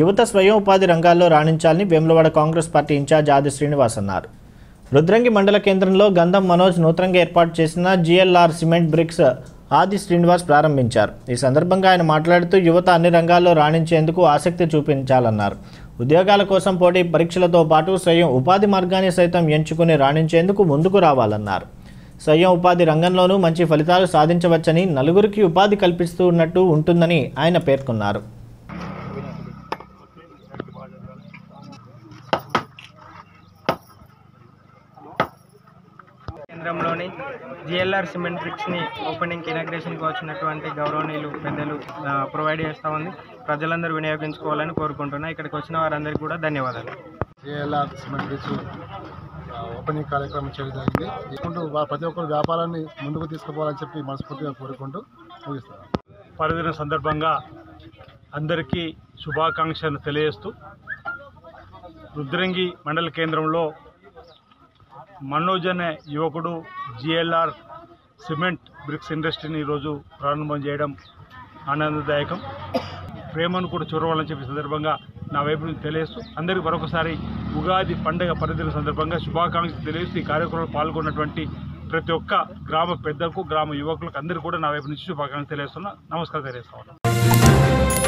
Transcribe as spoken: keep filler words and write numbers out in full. యువత స్వయం ఉపాధి రంగాల్లో రాణించాలని వేములవాడ కాంగ్రెస్ పార్టీ ఇన్ఛార్జ్ ఆది శ్రీనివాస్ అన్నారు. రుద్రంగి మండల కేంద్రంలో గంధం మనోజ్ నూతనంగా ఏర్పాటు చేసిన జిఎల్ఆర్ సిమెంట్ బ్రిక్స్ ఆది శ్రీనివాస్ ప్రారంభించారు. ఈ సందర్భంగా ఆయన మాట్లాడుతూ యువత అన్ని రంగాల్లో రాణించేందుకు ఆసక్తి చూపించాలన్నారు. ఉద్యోగాల కోసం పోటీ పరీక్షలతో పాటు స్వయం ఉపాధి మార్గాన్ని సైతం ఎంచుకుని రాణించేందుకు ముందుకు రావాలన్నారు. స్వయం ఉపాధి రంగంలోనూ మంచి ఫలితాలు సాధించవచ్చని, నలుగురికి ఉపాధి కల్పిస్తున్నట్టు ఉంటుందని ఆయన పేర్కొన్నారు. కేంద్రంలోని జిఎల్ఆర్ సిమెంట్ బ్రిక్స్ని ఓపెనింగ్ ఇనాగ్రేషన్కి వచ్చినటువంటి గౌరవనీయులు పెద్దలు ప్రొవైడ్ చేస్తూ ఉంది. ప్రజలందరూ వినియోగించుకోవాలని కోరుకుంటున్నాను. ఇక్కడికి వచ్చిన వారందరికీ కూడా ధన్యవాదాలు. జిఎల్ఆర్ సిమెంట్ బ్రిక్స్ ఓపెనింగ్ కార్యక్రమం చేయడం జరిగింది. ప్రతి ఒక్కరు వ్యాపారాన్ని ముందుకు తీసుకుపోవాలని చెప్పి మనస్ఫూర్తిగా కోరుకుంటూ ముగిస్తాను. పర్వదిన సందర్భంగా అందరికీ శుభాకాంక్షలు తెలియజేస్తూ రుద్రంగి మండల కేంద్రంలో మనోజ్ అనే యువకుడు జిఎల్ఆర్ సిమెంట్ బ్రిక్స్ ఇండస్ట్రీని ఈరోజు ప్రారంభం చేయడం ఆనందదాయకం. ప్రేమను కూడా చూడవాలని చెప్పి సందర్భంగా నా వైపు నుంచి తెలియజేస్తూ అందరికీ మరొకసారి ఉగాది పండుగ పర్వదిన సందర్భంగా శుభాకాంక్షలు తెలియజేస్తూ ఈ కార్యక్రమంలో పాల్గొన్నటువంటి ప్రతి ఒక్క గ్రామ పెద్దలకు, గ్రామ యువకులకు అందరికీ కూడా నా వైపు నుంచి శుభాకాంక్షలు తెలియజేస్తున్నా, నమస్కారం తెలియజేస్తా ఉన్నాను.